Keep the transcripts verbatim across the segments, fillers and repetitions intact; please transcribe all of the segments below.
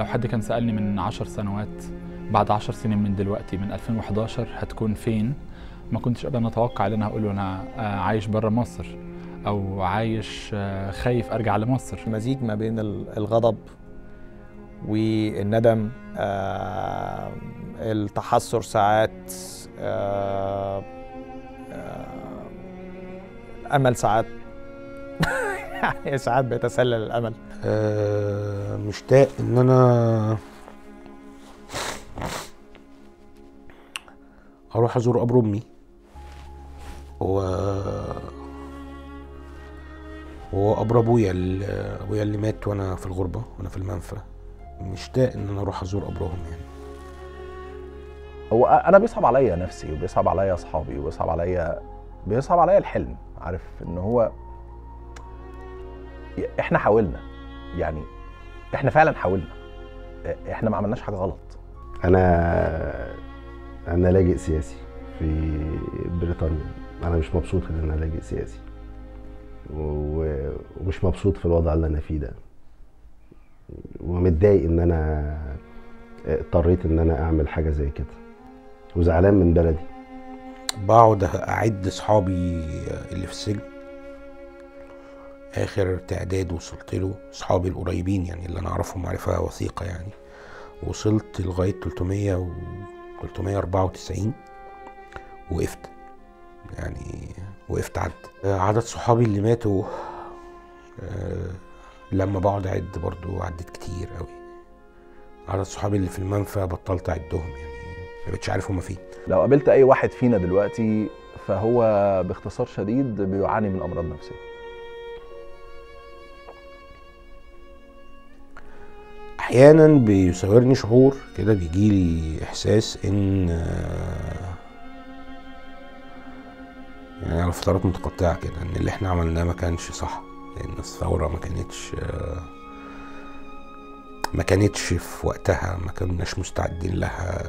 لو حد كان سألني من عشر سنوات بعد عشر سنين من دلوقتي من ألفين وحداشر هتكون فين؟ ما كنتش قادر أتوقع إن أنا هقول له أنا عايش بره مصر أو عايش خايف أرجع لمصر. مزيج ما بين الغضب والندم، التحسر ساعات، أمل ساعات. يعني ساعات بيتسلل الأمل. أه مشتاق إن أنا أروح أزور قبر أمي و وهو قبر أبويا اللي أبويا اللي مات وأنا في الغربة وأنا في المنفى. مشتاق إن أنا أروح أزور قبرهم. يعني هو أنا بيصعب عليا نفسي وبيصعب عليا أصحابي وبيصعب عليا بيصعب عليا الحلم. عارف إن هو إحنا حاولنا، يعني إحنا فعلا حاولنا، إحنا ما عملناش حاجة غلط. أنا أنا لاجئ سياسي في بريطانيا، أنا مش مبسوط إن أنا لاجئ سياسي ومش مبسوط في الوضع اللي أنا فيه ده، ومتضايق إن أنا اضطريت إن أنا أعمل حاجة زي كده، وزعلان من بلدي. بقعد أعد أصحابي اللي في السجن، آخر تعداد وصلت له، أصحابي القريبين يعني اللي أنا أعرفهم معرفة وثيقة يعني، وصلت لغاية ثلاثمية وتسعين وقفت، يعني وقفت عد. عدد صحابي اللي ماتوا أه لما بقعد أعد برضو عدت كتير قوي. عدد صحابي اللي في المنفى بطلت أعدهم، يعني ما بقتش عارف هما فين. لو قابلت أي واحد فينا دلوقتي فهو باختصار شديد بيعاني من أمراض نفسية. أحيانا بيساورني شعور كده، بيجيلي إحساس إن يعني على فترات متقطعة كده إن اللي إحنا عملناه ما كانش صح، لأن الثورة ما كانتش ما كانتش في وقتها، ما كناش مستعدين لها.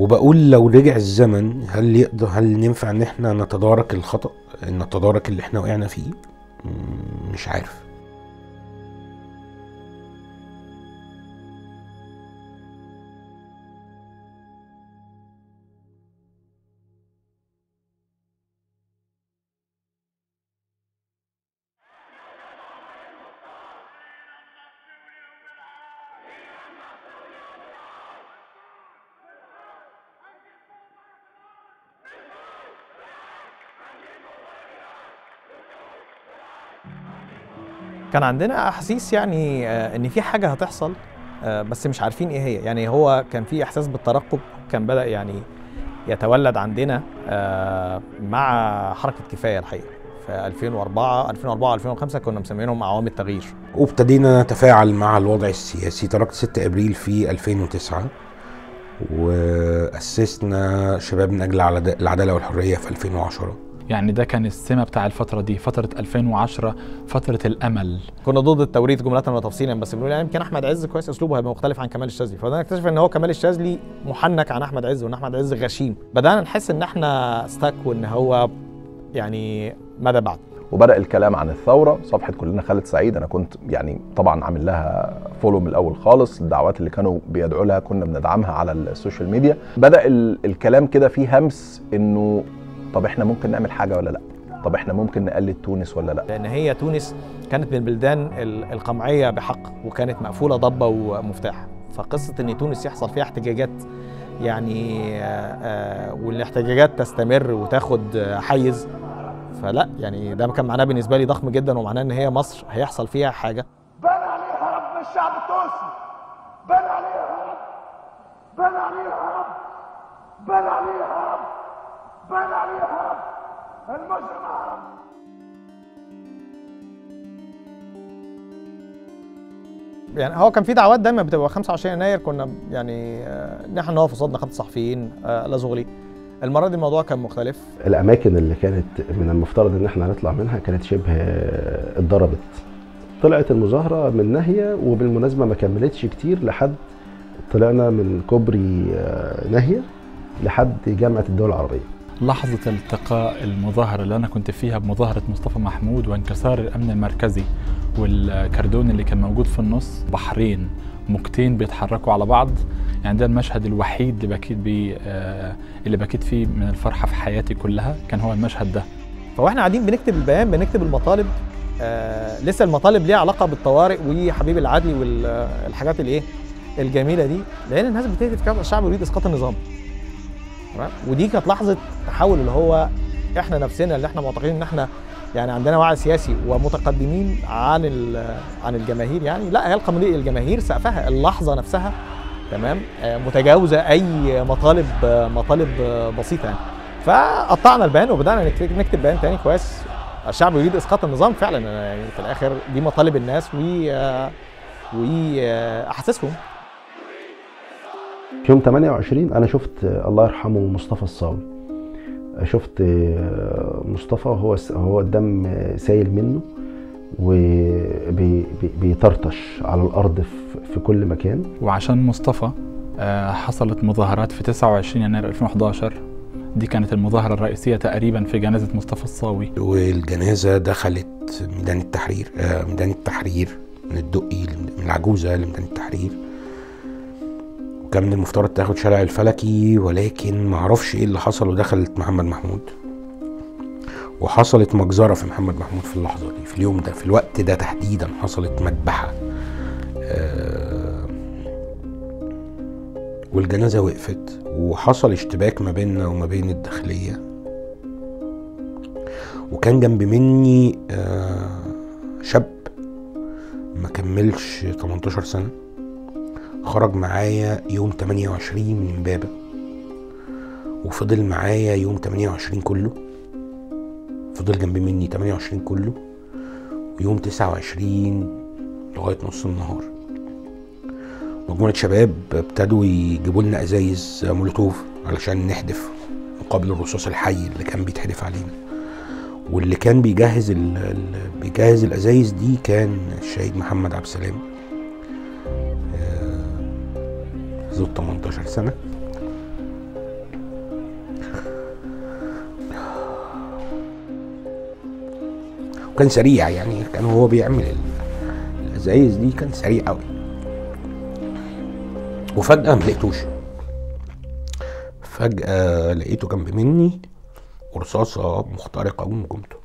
وبقول لو رجع الزمن هل يقدر هل ينفع إن إحنا نتدارك الخطأ، إن نتدارك اللي إحنا وقعنا فيه؟ مش عارف. كان عندنا احاسيس يعني ان في حاجه هتحصل بس مش عارفين ايه هي، يعني هو كان في احساس بالترقب كان بدا يعني يتولد عندنا مع حركه كفايه الحقيقه في ألفين وأربعة ألفين وأربعة ألفين وخمسة كنا مسمينهم اعوام التغيير. وابتدينا نتفاعل مع الوضع السياسي. تركت ستة أبريل في ألفين وتسعة واسسنا شباب من اجل العداله والحريه في ألفين وعشرة. يعني ده كان السمة بتاع الفترة دي، فترة ألفين وعشرة، فترة الأمل. كنا ضد التوريث جملة وتفصيلا، بس بنقول يعني يمكن أحمد عز كويس أسلوبه هيبقى مختلف عن كمال الشاذلي، فبدأنا نكتشف إن هو كمال الشاذلي محنك عن أحمد عز وإن أحمد عز غشيم، بدأنا نحس إن إحنا ستاك وإن هو يعني ماذا بعد؟ وبدأ الكلام عن الثورة، صفحة كلنا خالد سعيد، أنا كنت يعني طبعًا عامل لها فولو من الأول خالص، الدعوات اللي كانوا بيدعوا لها كنا بندعمها على السوشيال ميديا، بدأ الكلام كده فيه همس إنه طب احنا ممكن نعمل حاجه ولا لا؟ طب احنا ممكن نقلد تونس ولا لا؟ لان هي تونس كانت من البلدان القمعيه بحق، وكانت مقفوله ضبه ومفتاح، فقصه ان تونس يحصل فيها احتجاجات يعني والاحتجاجات تستمر وتاخد حيز، فلا يعني ده كان معناه بالنسبه لي ضخم جدا، ومعناه ان هي مصر هيحصل فيها حاجه. بان عليها رب الشعب التونسي، بان عليها رب، بان عليها رب، بان عليها رب، بان عليها المجتمع. يعني هو كان في دعوات دايما بتبقى خمسة وعشرين يناير، كنا يعني نحن هو في صدنا خمس صحفيين لازغلي. المره دي الموضوع كان مختلف. الاماكن اللي كانت من المفترض ان احنا هنطلع منها كانت شبه اتضربت. طلعت المظاهره من ناهيه، وبالمناسبه ما كملتش كتير لحد طلعنا من كوبري ناهيه لحد جامعه الدول العربيه. لحظة التقاء المظاهرة اللي أنا كنت فيها بمظاهرة مصطفى محمود وانكسار الأمن المركزي والكردون اللي كان موجود في النص، بحرين موجتين بيتحركوا على بعض. يعني ده المشهد الوحيد اللي بكيت بيه آه اللي بكيت فيه من الفرحه في حياتي كلها، كان هو المشهد ده. فاحنا قاعدين بنكتب البيان، بنكتب المطالب، آه لسه المطالب ليها علاقه بالطوارئ وحبيب العدل والحاجات الايه الجميله دي، لان الناس بتكتب الشعب يريد اسقاط النظام. تمام، ودي كانت لحظه تحول، اللي هو احنا نفسنا اللي احنا معتقدين ان احنا يعني عندنا وعي سياسي ومتقدمين عن عن الجماهير، يعني لا، هي الجماهير سقفها اللحظه نفسها تمام متجاوزه اي مطالب مطالب بسيطه يعني. فقطعنا البيان وبدانا نكتب بيان تاني كويس، الشعب يريد اسقاط النظام فعلا، يعني في الاخر دي مطالب الناس واحاسيسهم. يوم ثمانية وعشرين انا شفت الله يرحمه مصطفى الصاوي، شفت مصطفى هو هو الدم سايل منه وبيطرطش على الارض في كل مكان. وعشان مصطفى حصلت مظاهرات في تسعة وعشرين يناير ألفين وأحد عشر، دي كانت المظاهره الرئيسيه تقريبا في جنازه مصطفى الصاوي، والجنازه دخلت ميدان التحرير، ميدان التحرير من الدقي من العجوزه لميدان التحرير، كان من المفترض تاخد شارع الفلكي، ولكن معرفش ايه اللي حصل ودخلت محمد محمود، وحصلت مجزرة في محمد محمود في اللحظة دي، في اليوم ده، في الوقت ده تحديدا حصلت مذبحة، آه والجنازة وقفت، وحصل اشتباك ما بيننا وما بين الداخلية، وكان جنب مني آه شاب ما كملش تمنتاشر سنة، خرج معايا يوم ثمانية وعشرين من امبابة، وفضل معايا يوم ثمانية وعشرين كله، فضل جنب مني ثمانية وعشرين كله، ويوم تسعة وعشرين لغاية نص النهار. مجموعة شباب ابتدوا يجيبوا لنا ازايز مولوتوف علشان نحدف مقابل الرصاص الحي اللي كان بيتحدف علينا، واللي كان بيجهز ال ال بيجهز الازايز دي كان الشهيد محمد عبد السلام، ذو تمنتاشر سنة. وكان سريع، يعني كان هو بيعمل الازايز دي كان سريع قوي، وفجأة ما لقيتوش، فجأة لقيته جنب مني ورصاصة مخترقة من جمته.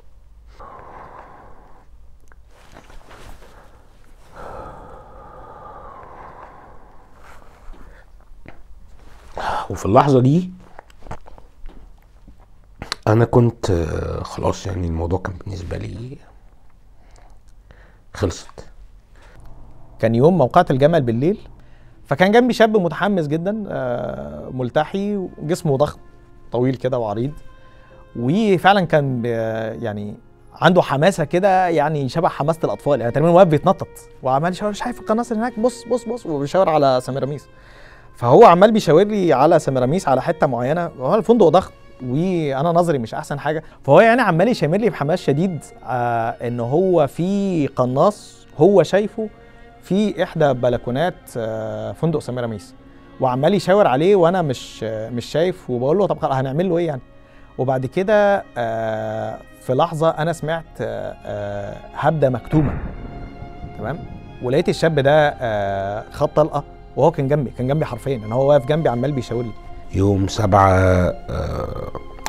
وفي اللحظة دي أنا كنت خلاص، يعني الموضوع كان بالنسبة لي خلصت. كان يوم موقعة الجمل بالليل، فكان جنبي شاب متحمس جدا ملتحي، جسمه ضخم طويل كده وعريض، وفعلا كان يعني عنده حماسة كده، يعني شبه حماسة الأطفال، يعني تقريبا واقف بيتنطط وعمال يشاور، شايف القناصر هناك، بص بص بص، وبيشاور على سميراميس. فهو عمال بيشاور لي على سميراميس على حته معينه، وهو الفندق ضغط وانا نظري مش احسن حاجه، فهو يعني عمال يشامر لي بحماس شديد آه ان هو في قناص هو شايفه في احدى بلكونات آه فندق سميراميس، وعمال يشاور عليه وانا مش آه مش شايف، وبقول له طب هنعمل له ايه يعني. وبعد كده آه في لحظه انا سمعت آه آه هبده مكتومه تمام، ولقيت الشاب ده آه خد طلقه، وهو كان جنبي، كان جنبي حرفيا، ان هو واقف جنبي عمال بيشاور لي. يوم سبعة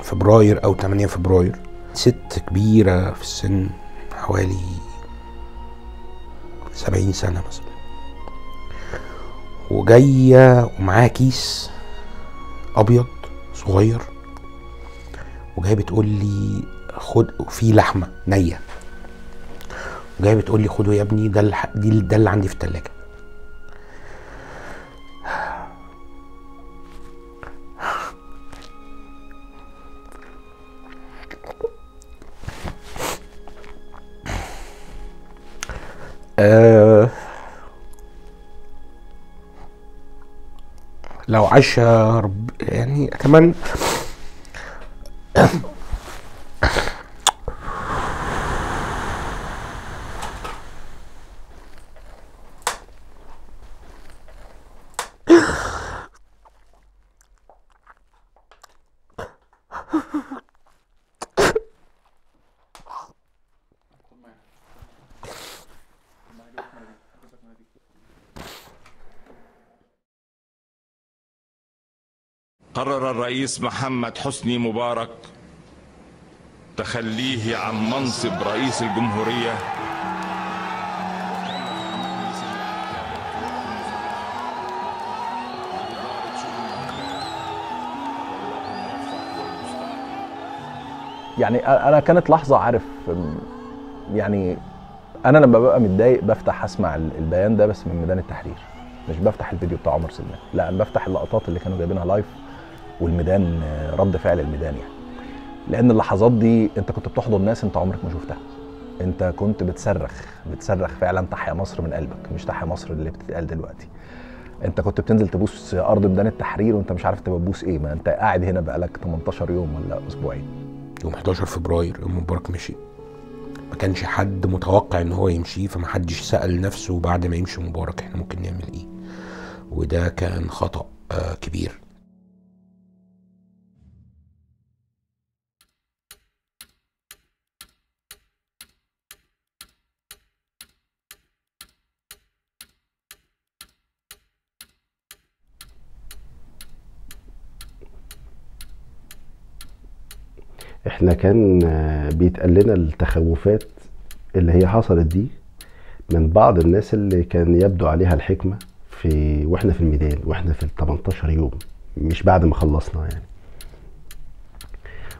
فبراير او ثمانية فبراير، ست كبيره في السن حوالي سبعين سنة مثلا، وجايه ومعاها كيس ابيض صغير، وجايه بتقول لي خد، في لحمه نيه، وجايه بتقول لي خده يا ابني، ده اللي ده اللي عندي في الثلاجه. أه لو عاشها رب، يعني كمان قرر الرئيس محمد حسني مبارك تخليه عن منصب رئيس الجمهورية يعني. أنا كانت لحظة، عارف يعني، أنا لما ببقى متضايق بفتح أسمع البيان ده بس من ميدان التحرير، مش بفتح الفيديو بتاع عمر سليمان، لا أنا بفتح اللقطات اللي كانوا جايبينها لايف والميدان، رد فعل الميدان يعني. لأن اللحظات دي أنت كنت بتحضن ناس أنت عمرك ما شفتها، أنت كنت بتصرخ بتصرخ فعلا تحيا مصر من قلبك، مش تحيا مصر اللي بتتقال دلوقتي. أنت كنت بتنزل تبوس أرض ميدان التحرير وأنت مش عارف تبوس إيه، ما أنت قاعد هنا بقالك تمنتاشر يوم ولا أسبوعين. يوم حداشر فبراير يوم مبارك مشي، ما كانش حد متوقع ان هو يمشي، فما حدش سأل نفسه بعد ما يمشي مبارك احنا ممكن نعمل ايه، وده كان خطأ كبير. احنا كان بيتقال لنا التخوفات اللي هي حصلت دي من بعض الناس اللي كان يبدو عليها الحكمه في واحنا في الميدان واحنا في ال تمنتاشر يوم، مش بعد ما خلصنا يعني.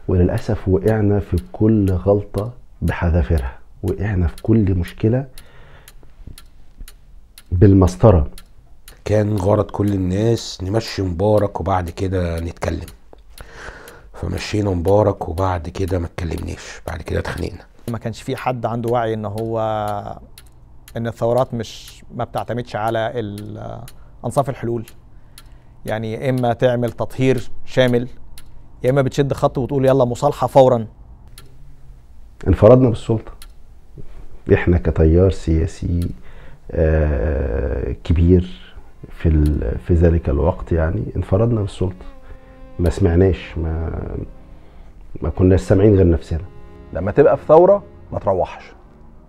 وللاسف وقعنا في كل غلطه بحذافيرها، وقعنا في كل مشكله بالمسطره. كان غرض كل الناس نمشي مبارك وبعد كده نتكلم، فمشينا مبارك وبعد كده ما اتكلمناش، بعد كده اتخانقنا. ما كانش في حد عنده وعي ان هو ان الثورات مش ما بتعتمدش على انصاف الحلول، يعني يا اما تعمل تطهير شامل يا اما بتشد خط وتقول يلا مصالحه فورا. انفردنا بالسلطه احنا كتيار سياسي آه كبير في في ذلك الوقت يعني، انفردنا بالسلطه، ما سمعناش، ما ما كناش سامعين غير نفسنا. لما تبقى في ثوره ما تروحش،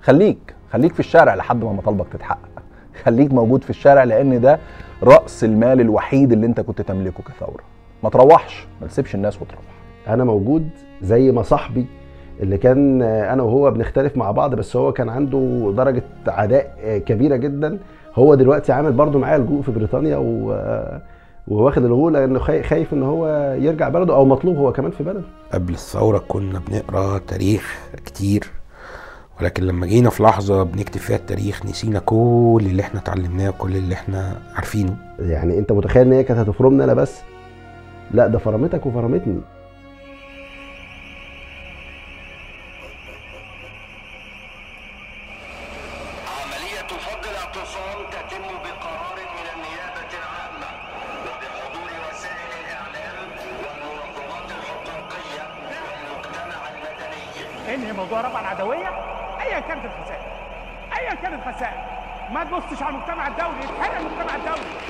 خليك خليك في الشارع لحد ما مطالبك تتحقق، خليك موجود في الشارع لان ده راس المال الوحيد اللي انت كنت تملكه كثوره. ما تروحش، ما تسيبش الناس وتروح. انا موجود زي ما صاحبي اللي كان انا وهو بنختلف مع بعض، بس هو كان عنده درجه عداء كبيره جدا، هو دلوقتي عامل برضه معايا لجوء في بريطانيا و وواخد الغول لانه خايف ان هو يرجع بلده او مطلوب هو كمان في بلده. قبل الثوره كنا بنقرا تاريخ كتير، ولكن لما جينا في لحظه بنكتب فيها التاريخ نسينا كل اللي احنا اتعلمناه وكل اللي احنا عارفينه. يعني انت متخيل ان هي كانت هتفرمني انا بس؟ لا، ده فرمتك وفرمتني. انهي موضوع رفع العدويه ايا كانت الخسائر، ايا كانت الخسائر، ما تبصش على المجتمع الدولي، اتحرق المجتمع الدولي.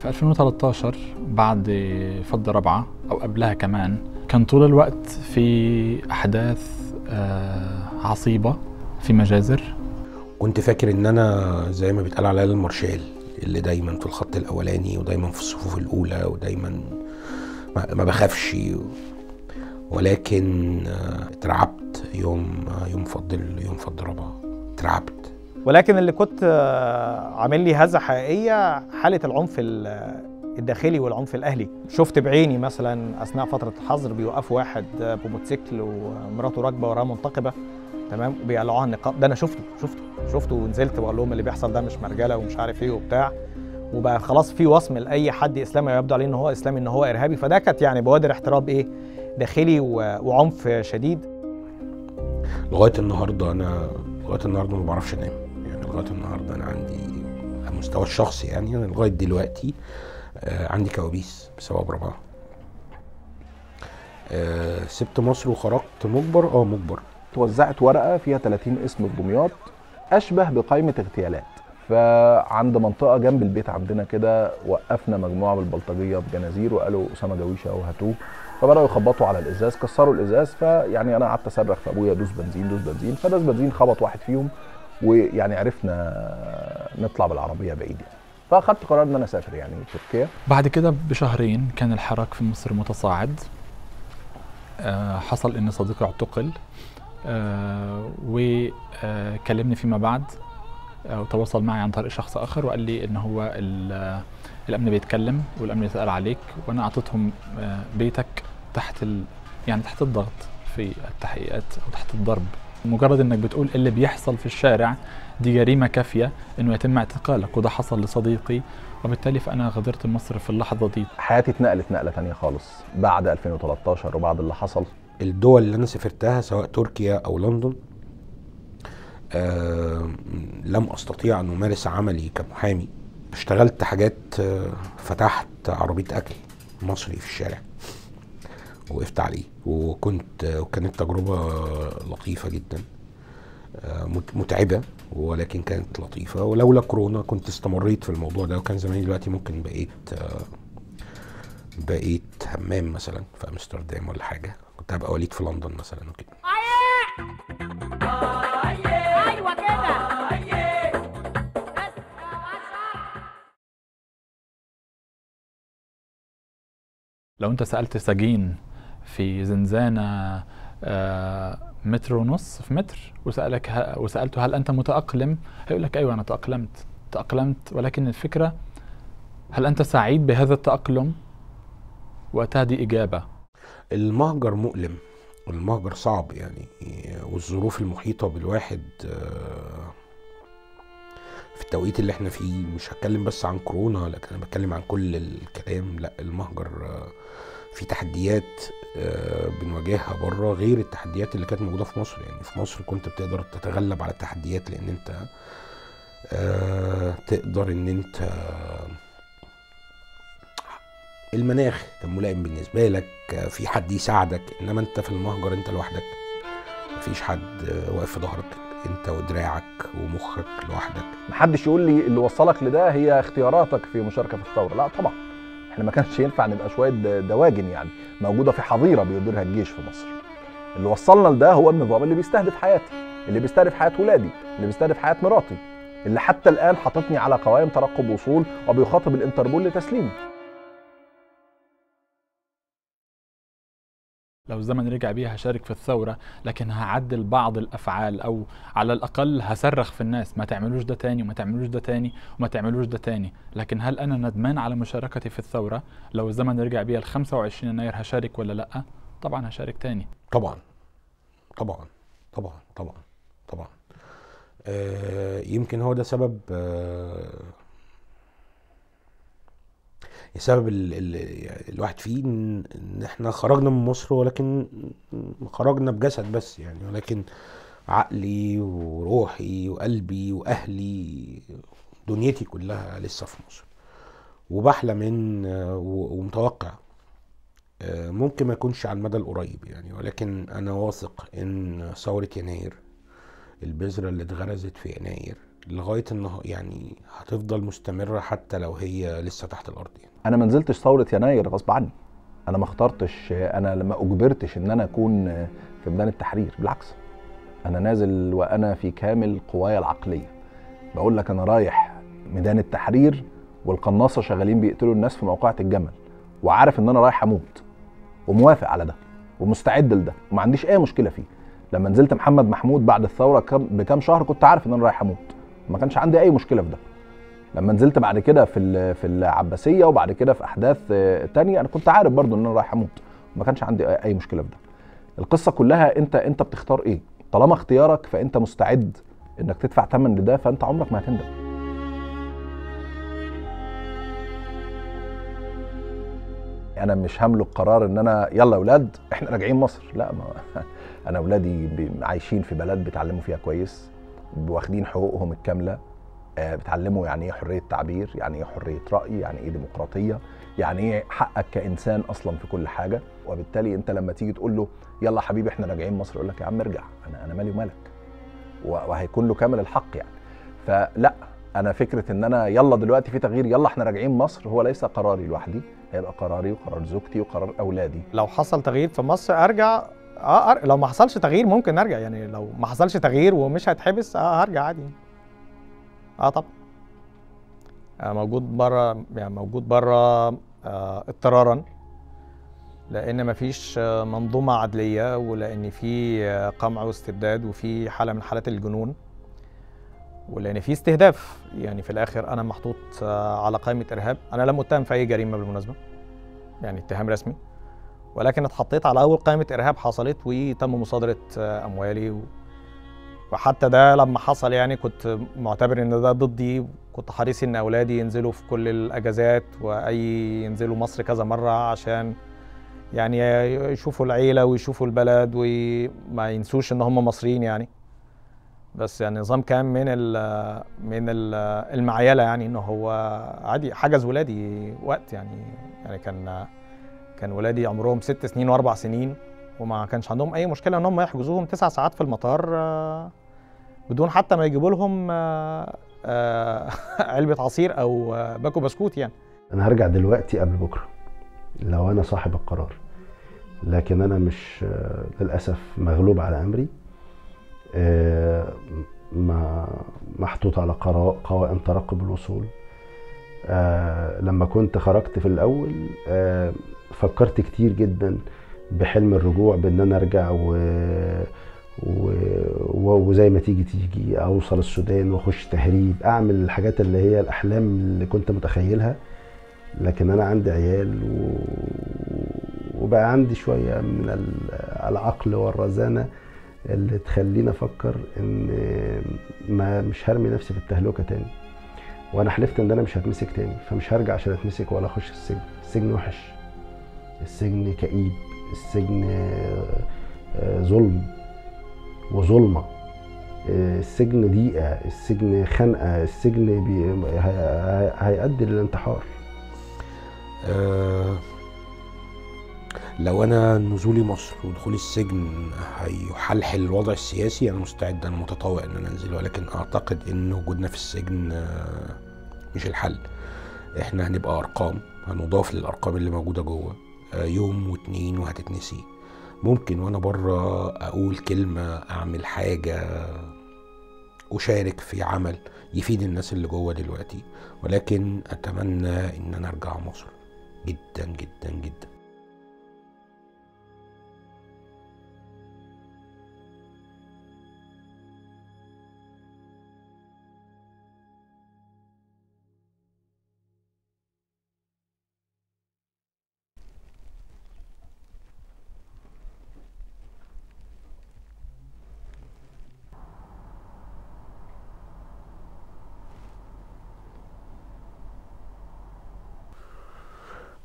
في ألفين وتلتاشر بعد فض ربعه او قبلها كمان، كان طول الوقت في احداث عصيبه في مجازر. كنت فاكر ان انا زي ما بيتقال عليا المارشال اللي دايما في الخط الاولاني ودايما في الصفوف الاولى ودايما ما بخافش، ولكن اترعبت يوم يوم فضل يوم فضل ربع اترعبت. ولكن اللي كنت عامل لي هزه حقيقيه حاله العنف الداخلي والعنف الاهلي. شفت بعيني مثلا اثناء فتره الحظر بيوقفوا واحد بموتوسيكل ومراته راكبه وراه منتقبه، تمام، وبيقلعوها النقاب. ده انا شفته شفته شفته ونزلت وقال لهم اللي بيحصل ده مش مرجله ومش عارف ايه وبتاع، وبقى خلاص في وصم لاي حد اسلامي يبدو عليه ان هو اسلامي ان هو ارهابي. فده كانت يعني بوادر احتراب ايه داخلي وعنف شديد. لغايه النهارده انا لغايه النهارده ما بعرفش انام يعني، لغايه النهارده انا عندي على المستوى الشخصي يعني، انا لغايه دلوقتي عندي كوابيس بسبب ربعه. أه سبت مصر وخرجت مجبر اه مجبر توزعت ورقه فيها تلاتين اسم في دمياط اشبه بقائمه اغتيالات. فعند منطقه جنب البيت عندنا كده وقفنا مجموعه بالبلطجيه بجنازير وقالوا اسامه جويشه وهاتوه فبداوا يخبطوا على الازاز، كسروا الازاز، فيعني انا قعدت اصرخ في ابويا دوس بنزين دوس بنزين، فداس بنزين خبط واحد فيهم، ويعني عرفنا نطلع بالعربيه بعيد يعني. فاخدت قرار ان انا اسافر يعني تركيا. بعد كده بشهرين كان الحراك في مصر متصاعد. أه حصل ان صديقي اعتقل، أه وكلمني فيما بعد وتواصل معي عن طريق شخص اخر وقال لي ان هو الامن بيتكلم والامن بيسال عليك، وانا اعطيتهم بيتك تحت ال... يعني تحت الضغط في التحقيقات او تحت الضرب. مجرد انك بتقول اللي بيحصل في الشارع دي جريمه كافيه انه يتم اعتقالك، وده حصل لصديقي، وبالتالي فانا غادرت مصر في اللحظه دي. حياتي اتنقلت نقله ثانيه خالص بعد ألفين وثلاثة عشر وبعد اللي حصل. الدول اللي انا سافرتها سواء تركيا او لندن آه لم استطيع ان امارس عملي كمحامي. اشتغلت حاجات، آه فتحت عربيه اكل مصري في الشارع وقفت عليه، وكنت آه وكانت تجربه لطيفه جدا، آه متعبه ولكن كانت لطيفه، ولولا كورونا كنت استمريت في الموضوع ده وكان زماني دلوقتي ممكن بقيت آه بقيت همام مثلا في امستردام ولا حاجه، كنت هبقى وليد في لندن مثلا وكده. لو انت سألت سجين في زنزانة متر ونص في متر وسألك وسألته هل انت متأقلم، هيقول لك ايوه انا تأقلمت تأقلمت ولكن الفكرة هل انت سعيد بهذا التأقلم؟ وقتها دي إجابة. المهجر مؤلم، المهجر صعب يعني، والظروف المحيطة بالواحد في التوقيت اللي احنا فيه، مش هتكلم بس عن كورونا لكن انا بتكلم عن كل الكلام. لا المهجر في تحديات بنواجهها بره غير التحديات اللي كانت موجوده في مصر، يعني في مصر كنت بتقدر تتغلب على التحديات لان انت تقدر ان انت المناخ كان ملائم بالنسبه لك، في حد يساعدك، انما انت في المهجر انت لوحدك، مفيش حد واقف في ظهرك، انت ودراعك ومخك لوحدك. محدش يقول لي اللي وصلك لده هي اختياراتك في مشاركه في الثوره، لا طبعا. احنا ما كانش ينفع نبقى شويه دواجن يعني موجوده في حظيره بيديرها الجيش في مصر. اللي وصلنا لده هو النظام اللي بيستهدف حياتي، اللي بيستهدف حياه ولادي، اللي بيستهدف حياه مراتي، اللي حتى الان حاططني على قوائم ترقب وصول وبيخاطب الانتربول لتسليمي. لو الزمن رجع بيها هشارك في الثورة، لكن هعدل بعض الأفعال أو على الأقل هصرخ في الناس ما تعملوش ده تاني وما تعملوش ده تاني وما تعملوش ده تاني. لكن هل أنا ندمان على مشاركتي في الثورة؟ لو الزمن رجع بيها ال خمسة وعشرين يناير هشارك ولا لأ؟ طبعا هشارك تاني. طبعا طبعا طبعا طبعا طبعا. آه يمكن هو ده سبب آه السبب الواحد فيه ان احنا خرجنا من مصر، ولكن خرجنا بجسد بس يعني، ولكن عقلي وروحي وقلبي واهلي دنيتي كلها لسه في مصر، وبحلم ان ومتوقع ممكن ما يكونش على المدى القريب يعني، ولكن انا واثق ان ثورة يناير البذرة اللي اتغرزت في يناير لغايه النهار يعني هتفضل مستمره حتى لو هي لسه تحت الارض يعني. انا ما نزلتش ثوره يناير غصب عني، انا ما اخترتش، انا لما اجبرتش ان انا اكون في ميدان التحرير، بالعكس انا نازل وانا في كامل قوايا العقليه، بقول لك انا رايح ميدان التحرير والقناصه شغالين بيقتلوا الناس في موقعة الجمل، وعارف ان انا رايح اموت وموافق على ده ومستعد لده وما عنديش اي مشكله فيه. لما نزلت محمد محمود بعد الثوره بكام شهر كنت عارف ان انا رايح اموت، ما كانش عندي اي مشكله في ده. لما نزلت بعد كده في في العباسيه وبعد كده في احداث تانية انا كنت عارف برضو ان انا رايح اموت، ما كانش عندي اي مشكله في ده. القصه كلها انت انت بتختار ايه، طالما اختيارك فانت مستعد انك تدفع ثمن لده فانت عمرك ما هتندم. انا مش هملك قرار ان انا يلا يا اولاد احنا راجعين مصر، لا، ما انا اولادي عايشين في بلد بيتعلموا فيها كويس، واخدين حقوقهم الكامله، بتعلموا يعني ايه حريه تعبير، يعني ايه حريه راي، يعني ايه ديمقراطيه، يعني ايه حقك كانسان اصلا في كل حاجه. وبالتالي انت لما تيجي تقول له يلا حبيبي احنا راجعين مصر يقول لك يا عم ارجع، انا انا مالي ومالك، وهيكون له كامل الحق يعني. فلا، انا فكره ان انا يلا دلوقتي في تغيير يلا احنا راجعين مصر هو ليس قراري لوحدي، هيبقى قراري وقرار زوجتي وقرار اولادي. لو حصل تغيير في مصر ارجع، اه أر... لو ما حصلش تغيير ممكن ارجع، يعني لو ما حصلش تغيير ومش هتحبس اه هرجع عادي. اه طبعا موجود بره، يعني موجود بره آه اضطرارا، لان مفيش منظومه عدليه، ولان في قمع واستبداد وفي حاله من حالات الجنون، ولان في استهداف. يعني في الاخر انا محطوط على قائمه ارهاب، انا لم اتهم في اي جريمه بالمناسبه، يعني اتهام رسمي، ولكن اتحطيت على اول قائمه ارهاب حصلت وتم مصادره اموالي، وحتى ده لما حصل يعني كنت معتبر ان ده ضدي، كنت حريص ان اولادي ينزلوا في كل الاجازات واي ينزلوا مصر كذا مره عشان يعني يشوفوا العيله ويشوفوا البلد وما ينسوش ان هم مصريين يعني. بس يعني نظام كان من ال من ال المعيله، يعني ان هو عادي حجز ولادي وقت، يعني يعني كان كان ولادي عمرهم ست سنين واربع سنين وما كانش عندهم اي مشكله ان هم يحجزوهم تسع ساعات في المطار بدون حتى ما يجيبوا لهم علبه عصير او باكو بسكوت. يعني انا هرجع دلوقتي قبل بكره لو انا صاحب القرار، لكن انا مش للاسف مغلوب على امري، ما محطوط على قوائم ترقب الوصول. لما كنت خرجت في الاول فكرت كتير جدا بحلم الرجوع، بان انا ارجع و... و... وزي ما تيجي تيجي، اوصل السودان واخش تهريب، اعمل الحاجات اللي هي الاحلام اللي كنت متخيلها. لكن انا عندي عيال و... وبقى عندي شويه من العقل والرزانه اللي تخليني افكر ان ما مش هرمي نفسي في التهلكه تاني، وانا حلفت ان انا مش هتمسك تاني، فمش هرجع عشان اتمسك ولا اخش السجن. السجن وحش، السجن كئيب، السجن ظلم وظلمه، السجن ضيقه، السجن خنقه، السجن بي... هيؤدي للانتحار. أه لو انا نزولي مصر ودخولي السجن هيحلحل الوضع السياسي، انا مستعد، انا متطوع ان انا انزل، ولكن اعتقد ان وجودنا في السجن مش الحل. احنا هنبقى ارقام، هنضاف للارقام اللي موجوده جوه، يوم واتنين وهتتنسي. ممكن وانا بره اقول كلمه، اعمل حاجه، اشارك في عمل يفيد الناس اللي جوه دلوقتي، ولكن اتمنى ان انا ارجع مصر جدا جدا جدا.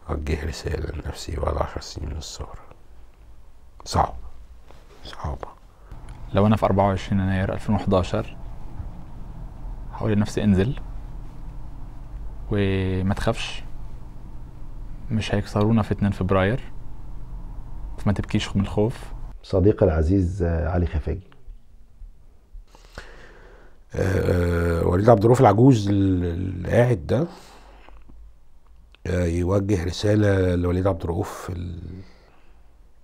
أوجه رسالة لنفسي بعد عشر سنين من الثورة. صعب صعبة. لو أنا في أربعة وعشرين يناير ألفين وحداشر هقول لنفسي انزل وما تخافش، مش هيكسرونا في اتنين فبراير، فما تبكيش من الخوف. صديقي العزيز علي خفاجي. أه أه وليد عبد الرؤوف العجوز اللي قاعد ده يوجه رسالة لوليد عبد الرؤوف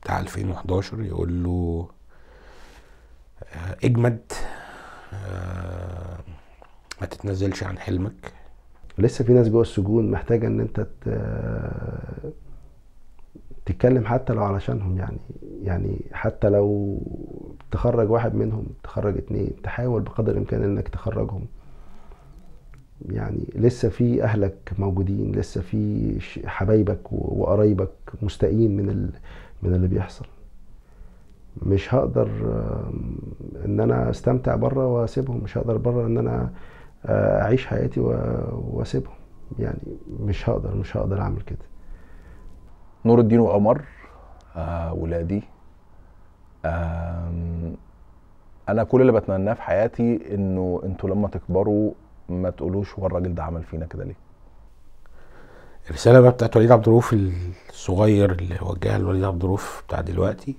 بتاع ألفين وحداشر يقول له اجمد، ما تتنازلش عن حلمك. لسه في ناس جوه السجون محتاجة ان انت تتكلم حتى لو علشانهم، يعني يعني حتى لو تخرج واحد منهم، تخرج اتنين، تحاول بقدر الامكان انك تخرجهم. يعني لسه في اهلك موجودين، لسه في حبايبك وقرايبك مستائين من من اللي بيحصل. مش هقدر ان انا استمتع بره واسيبهم، مش هقدر بره ان انا اعيش حياتي واسيبهم، يعني مش هقدر مش هقدر اعمل كده. نور الدين وقمر ولادي، انا كل اللي بتمناه في حياتي انه انتوا لما تكبروا ما تقولوش هو الراجل ده عمل فينا كده ليه. الرساله بقى بتاعت وليد عبد الرؤوف الصغير اللي وجهها لوليد عبد الرؤوف بتاع دلوقتي،